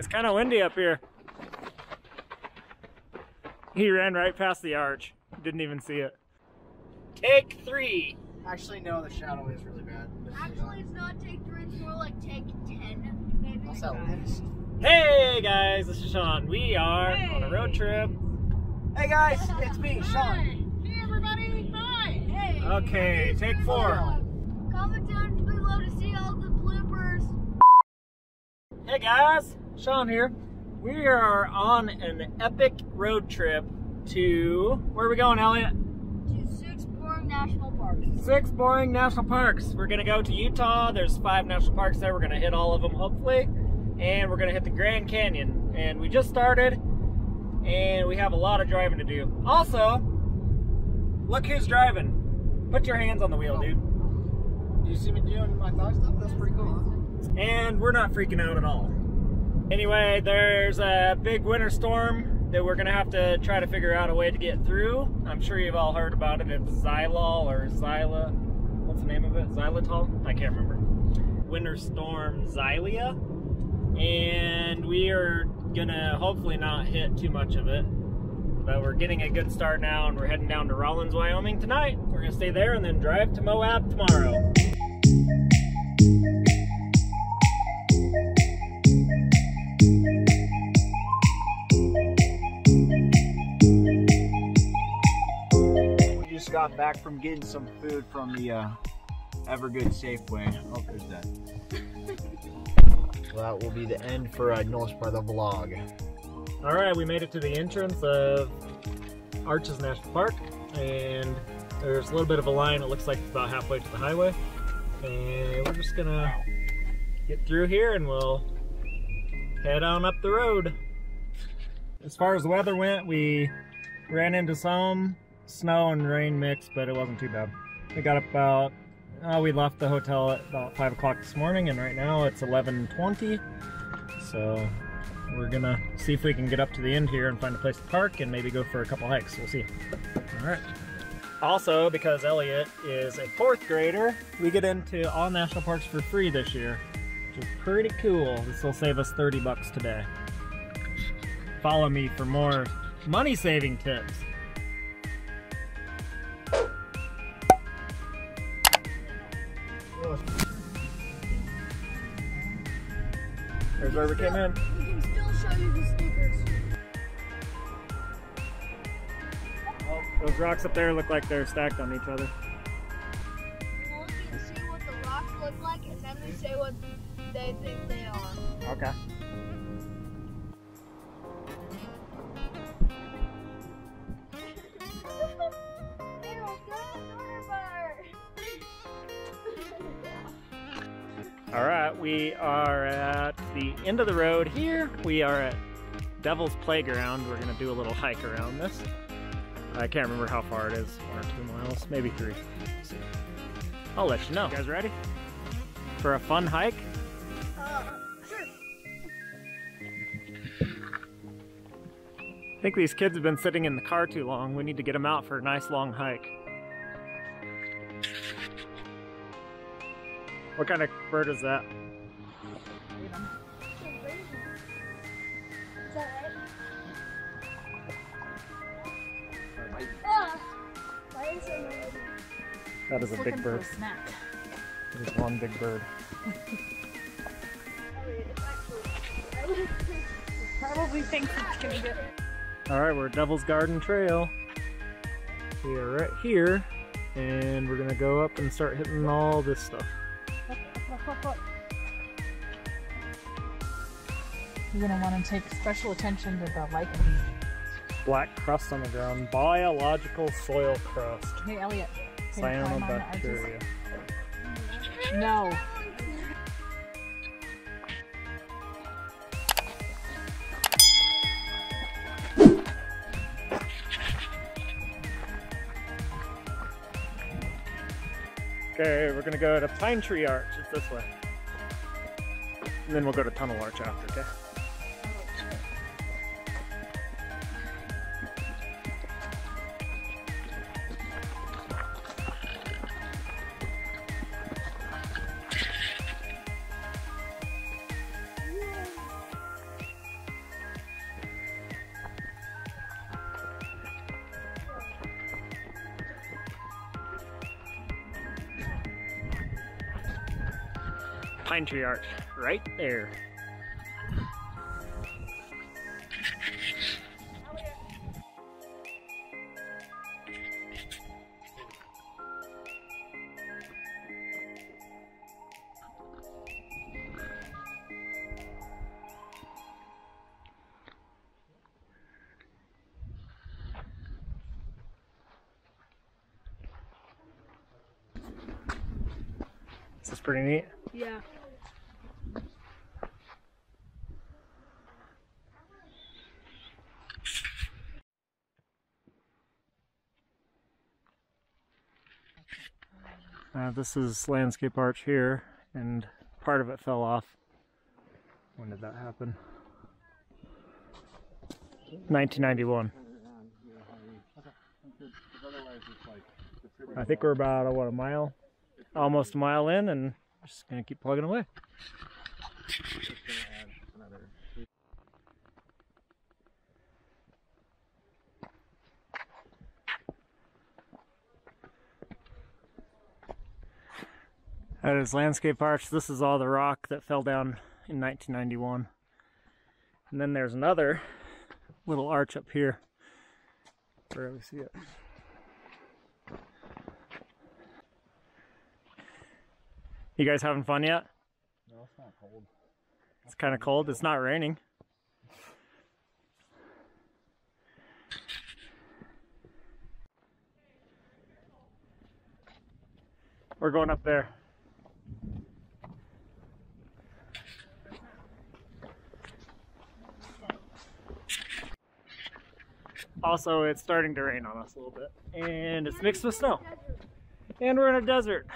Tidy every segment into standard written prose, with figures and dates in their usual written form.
It's kind of windy up here. He ran right past the arch. Didn't even see it. Take three. Actually, no, the shadow is really bad. Actually, it's not take three. It's more like take 10. Maybe. Also, hey guys, this is Sean. We are on a road trip. Hey guys, it's me, Sean. Hey everybody, bye. Hey. Okay, take 4. Comment down below to see all the bloopers. Hey guys, Sean here. We are on an epic road trip to, where are we going, Elliot? To 6 boring national parks. 6 boring national parks. We're gonna go to Utah. There's 5 national parks there. We're gonna hit all of them, hopefully. And we're gonna hit the Grand Canyon. And we just started. And we have a lot of driving to do. Also, look who's driving. Put your hands on the wheel, dude. Do you see me doing my thigh stuff? That's pretty cool. And we're not freaking out at all. Anyway, there's a big winter storm that we're gonna have to try to figure out a way to get through. I'm sure you've all heard about it. It's Xylol or Xylia. What's the name of it? Xylitol? I can't remember. Winter storm Xylia. And we are gonna hopefully not hit too much of it, but we're getting a good start now, and we're heading down to Rollins, Wyoming tonight. We're gonna stay there and then drive to Moab tomorrow. We just got back from getting some food from the Evergood Safeway. Oh, there's that. Well, that will be the end for North part of the vlog. Alright, we made it to the entrance of Arches National Park, and there's a little bit of a line. It looks like it's about halfway to the highway, and we're just gonna get through here and we'll head on up the road. As far as the weather went, we ran into some snow and rain mix, but it wasn't too bad. We got about we left the hotel at about 5 o'clock this morning, and right now it's 11:20, so we're gonna see if we can get up to the end here and find a place to park and maybe go for a couple hikes. We'll see. All right. Also, because Elliot is a 4th grader, we get into all national parks for free this year, which is pretty cool. This will save us 30 bucks today. Follow me for more money-saving tips. There's where we came in. We can still show you the stickers. Oh, those rocks up there look like they're stacked on each other. We'll look and see what the rocks look like, and then we say what they think they are. Okay. Alright, we are at the end of the road here. We are at Devil's Playground. We're going to do a little hike around this. I can't remember how far it is, 1 or 2 miles, maybe 3. I'll let you know. You guys ready for a fun hike? Sure. I think these kids have been sitting in the car too long. We need to get them out for a nice long hike. What kind of bird is that? That is a big bird. There's one big bird. Probably thinks it's gonna get it. Alright, we're at Devil's Garden Trail. We are right here, and we're gonna go up and start hitting all this stuff. You're going to want to take special attention to the lichen. Black crust on the ground. Biological soil crust. Hey, Elliot. Cyanobacteria. No. Okay, we're going to go to Pine Tree Arch. It's this way. And then we'll go to Tunnel Arch after, okay? Pine Tree Arch right there. That's pretty neat. Yeah. This is Landscape Arch here, and part of it fell off. When did that happen? 1991. I think we're about, what, a mile? Almost a mile in, and we're just gonna keep plugging away. That is Landscape Arch. This is all the rock that fell down in 1991. And then there's another little arch up here. Where do we see it? You guys having fun yet? No, it's not cold. It's kind of cold. It's not raining. We're going up there. Also, it's starting to rain on us a little bit, and it's mixed with snow. And we're in a desert.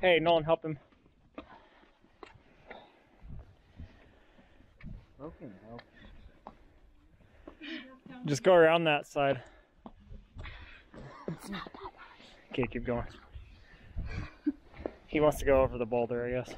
Hey, Nolan, help him. Okay, help. Just go around that side. Okay, keep going. He wants to go over the boulder, I guess.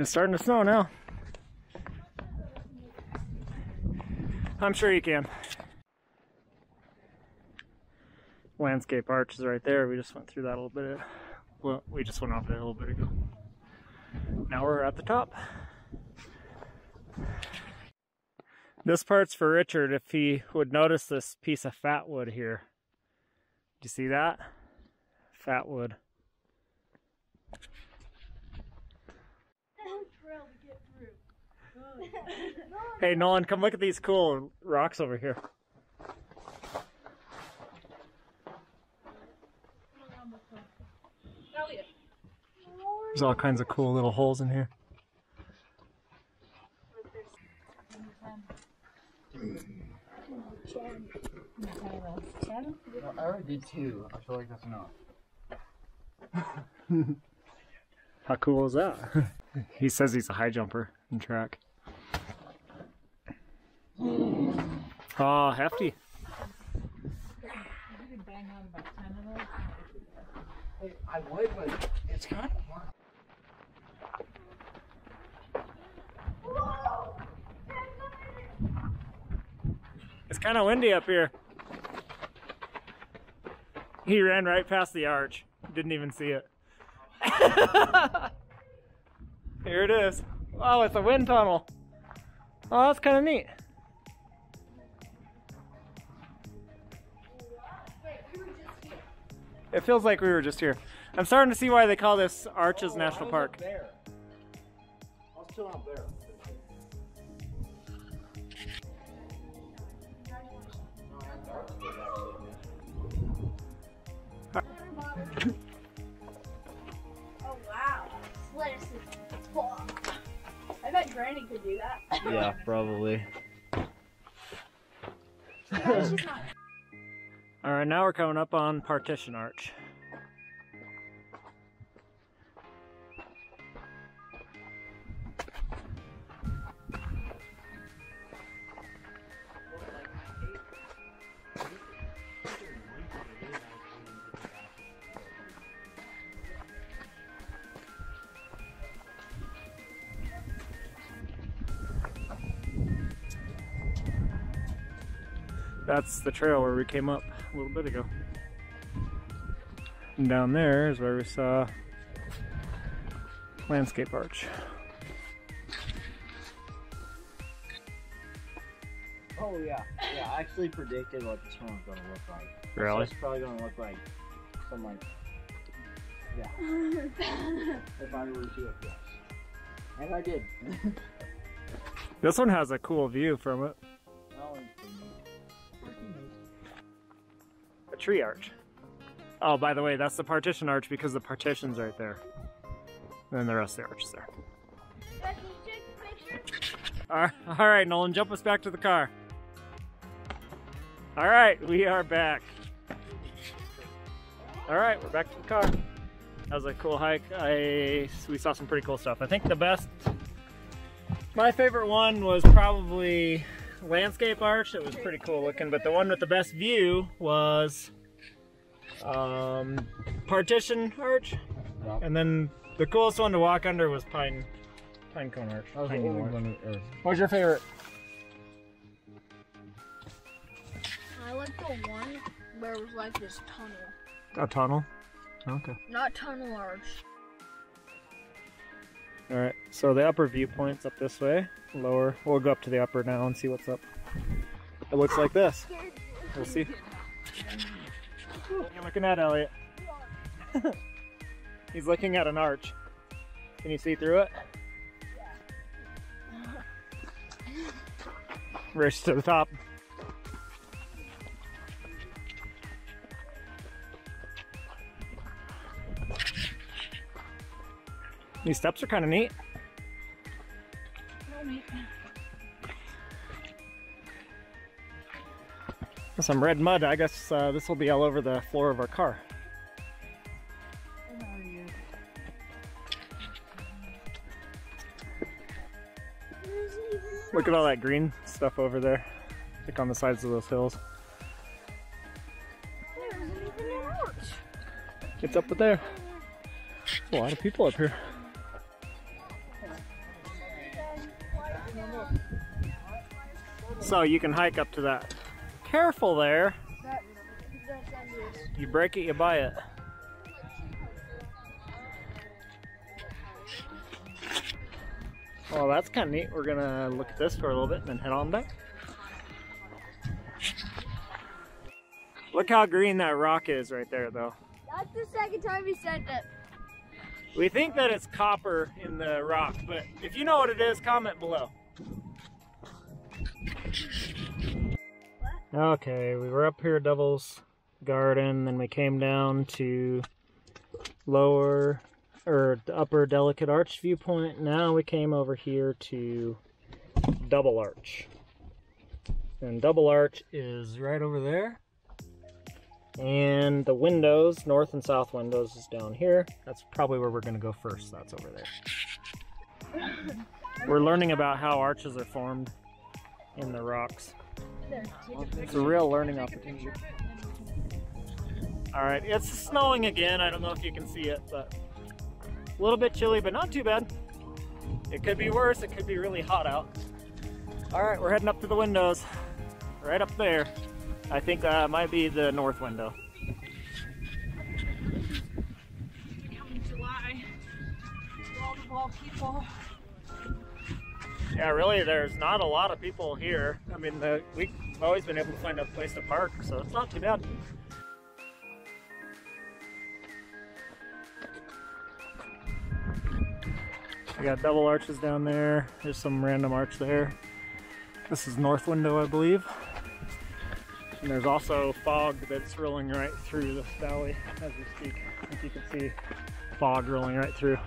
It's starting to snow now. I'm sure you can. Landscape Arch is right there. We just went through that a little bit. Well, we just went off it a little bit ago. Now we're at the top. This part's for Richard if he would notice this piece of fat wood here. Do you see that? Fat wood. Hey Nolan, come look at these cool rocks over here. There's all kinds of cool little holes in here. I already did two. I feel like that's enough. How cool is that? He says he's a high jumper in track. Oh, hefty. You could bang out about 10 of those. I would, but it's kind of hard. It's kind of windy up here. He ran right past the arch. Didn't even see it. Here it is. Oh, it's a wind tunnel. Oh, that's kind of neat. It feels like we were just here. I'm starting to see why they call this Arches National Park. Up there. I was still out there. Oh wow! I bet Granny could do that. Yeah, probably. Alright, now we're coming up on Partition Arch. That's the trail where we came up a little bit ago. And down there is where we saw Landscape Arch. Oh yeah, yeah, I actually predicted what this one was going to look like. Really? It's probably going to look like something like that. Yeah. If I were to do it, yes. And I did. This one has a cool view from it. A tree arch. Oh, by the way, that's the partition arch because the partition's right there. And then the rest of the arch is there. Can you take the picture? All right, Nolan, jump us back to the car. All right, we are back. All right, we're back to the car. That was a cool hike. We saw some pretty cool stuff. I think the best, my favorite one was probably Landscape Arch. It was pretty cool looking, but the one with the best view was Partition Arch, and then the coolest one to walk under was Pinecone Arch. That was the only one. What's your favorite? I like the one where it was like this tunnel. A tunnel? Okay. Not Tunnel Arch. All right, so the upper viewpoint's up this way. Lower, we'll go up to the upper now and see what's up. It looks like this. We'll see. What are you looking at, Elliot? He's looking at an arch. Can you see through it? Race to the top. These steps are kind of neat. Some red mud. I guess this will be all over the floor of our car. Look at all that green stuff over there, like on the sides of those hills. There isn't even an arch. It's up there. There's a lot of people up here. So you can hike up to that. Careful there. You break it, you buy it. Well, that's kind of neat. We're going to look at this for a little bit and then head on back. Look how green that rock is right there, though. That's the second time he said that. We think that it's copper in the rock, but if you know what it is, comment below. Okay, we were up here, Devil's Garden, then we came down to lower, or the upper Delicate Arch viewpoint. Now we came over here to Double Arch. And Double Arch is right over there. And the windows, north and south windows, is down here. That's probably where we're gonna go first. That's over there. We're learning about how arches are formed in the rocks. It's a real learning opportunity. All right, it's snowing again. I don't know if you can see it, but a little bit chilly, but not too bad. It could be worse. It could be really hot out. All right, we're heading up to the windows, right up there. I think that might be the north window. Coming July, wall-to-wall people. Yeah, really, there's not a lot of people here. I mean, we've always been able to find a place to park, so it's not too bad. We got double arches down there. There's some random arch there. This is north window, I believe. And there's also fog that's rolling right through this valley as we speak. If you can see fog rolling right through.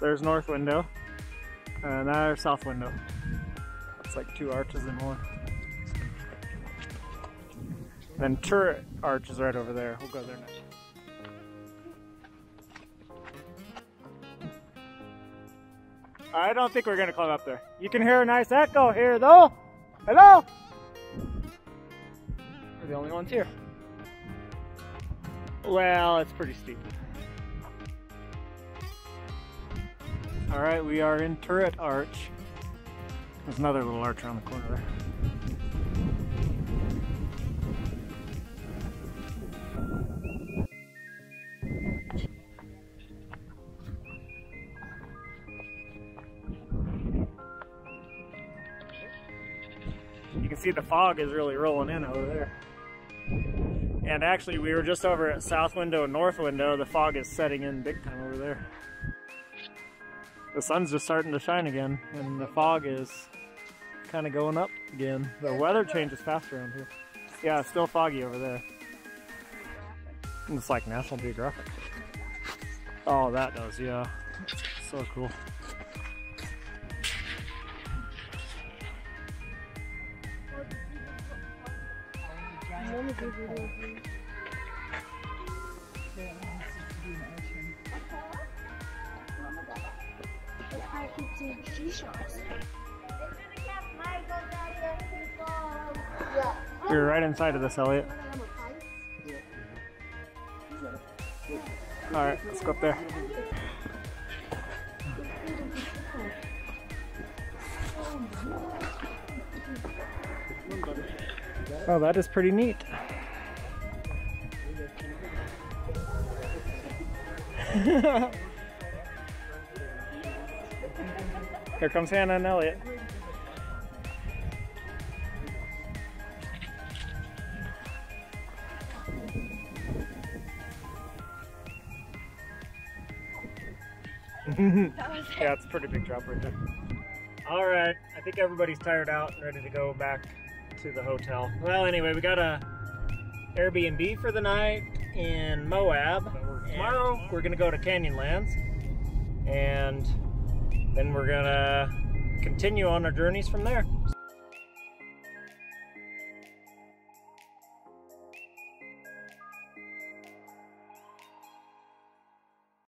There's north window, and there's south window. It's like two arches in one. Then turret arch is right over there. We'll go there next. I don't think we're gonna climb up there. You can hear a nice echo here, though. Hello? We're the only ones here. Well, it's pretty steep. All right, we are in Turret Arch. There's another little arch around the corner there. You can see the fog is really rolling in over there. And actually, we were just over at South Window and North Window. The fog is setting in big time over there. The sun's just starting to shine again, and the fog is kind of going up again. The weather changes fast around here. Yeah, it's still foggy over there. It's like National Geographic. Oh, that does, yeah. So cool. You're right inside of this, Elliot. All right, let's go up there. Oh, that is pretty neat. Here comes Hannah and Elliot. Yeah, it's a pretty big drop right there. All right, I think everybody's tired out and ready to go back to the hotel. Well, anyway, we got a Airbnb for the night in Moab. Tomorrow we're gonna go to Canyonlands, and then we're gonna continue on our journeys from there.